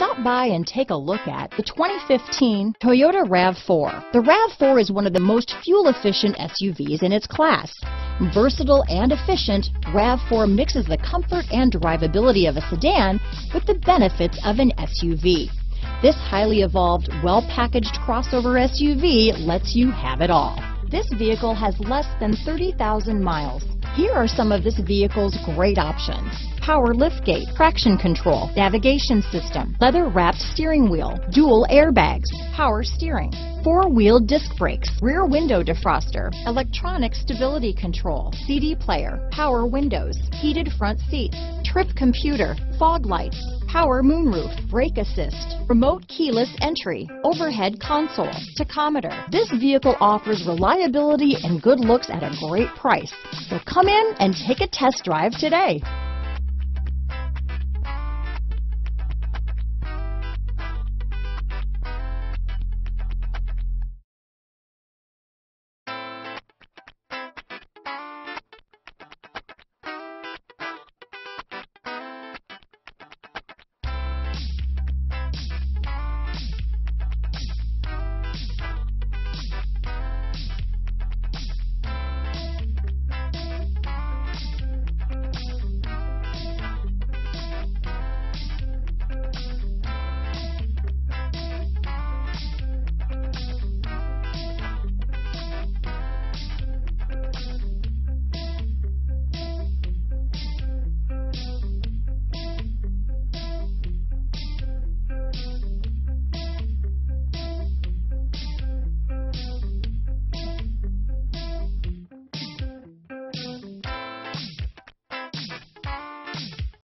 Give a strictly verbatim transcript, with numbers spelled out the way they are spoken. Stop by and take a look at the twenty fifteen Toyota RAV four. The RAV four is one of the most fuel-efficient S U Vs in its class. Versatile and efficient, RAV four mixes the comfort and drivability of a sedan with the benefits of an S U V. This highly evolved, well-packaged crossover S U V lets you have it all. This vehicle has less than thirty thousand miles. Here are some of this vehicle's great options: power liftgate, traction control, navigation system, leather-wrapped steering wheel, dual airbags, power steering, four-wheel disc brakes, rear window defroster, electronic stability control, C D player, power windows, heated front seats, trip computer, fog lights, power moonroof, brake assist, remote keyless entry, overhead console, tachometer. This vehicle offers reliability and good looks at a great price. So come in and take a test drive today.